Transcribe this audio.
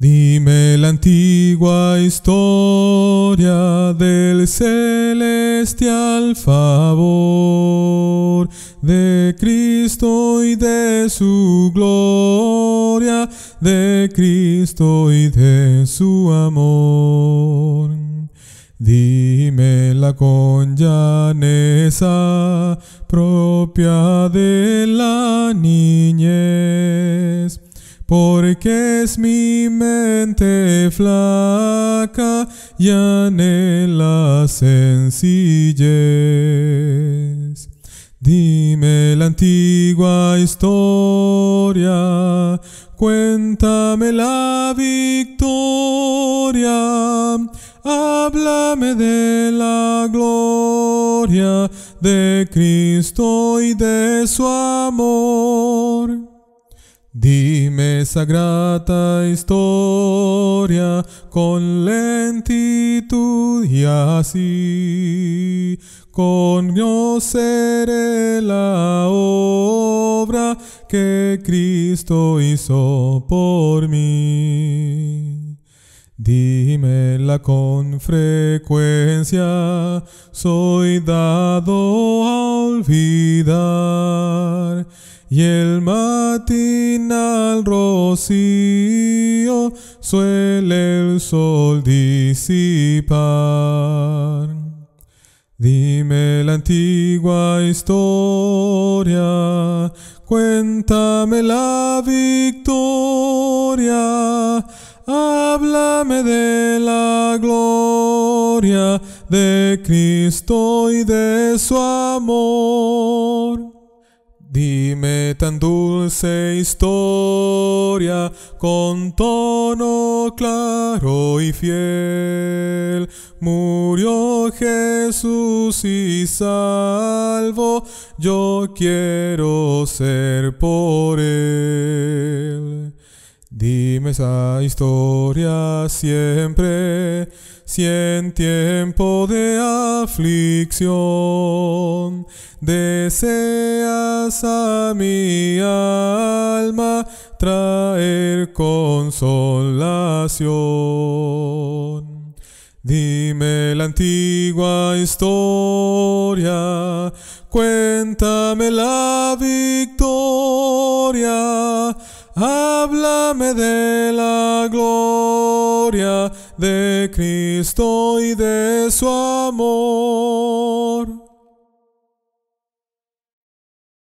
Dime la antigua historia del celestial favor de Cristo y de su gloria, de Cristo y de su amor. Dímela con llaneza propia de la niñez, porque es mi mente flaca y anhela sencillez. Dime la antigua historia, cuéntame la victoria, háblame de la gloria de Cristo y de su amor. Dime esa grata historia con lentitud y así conoceré la obra que Cristo hizo por mí. Dímela con frecuencia, soy dado a olvidar, y el matinal rocío suele el sol disipar. Dime la antigua historia, cuéntame la victoria, háblame de la gloria de Cristo y de su amor. Dime tan dulce historia con tono claro y fiel. Murió Jesús y salvo, yo quiero ser por él. Dime esa historia siempre, si en tiempo de aflicción deseas a mi alma traer consolación. Dime la antigua historia, cuéntame la victoria, háblame de la gloria de Cristo y de su amor.